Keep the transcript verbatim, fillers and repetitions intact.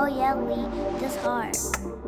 Oh yeah, Lee, this hard.